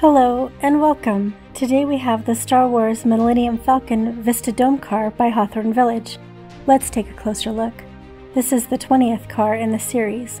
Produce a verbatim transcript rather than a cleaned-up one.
Hello and welcome! Today we have the Star Wars Millennium Falcon Vista Dome Car by Hawthorne Village. Let's take a closer look. This is the twentieth car in the series.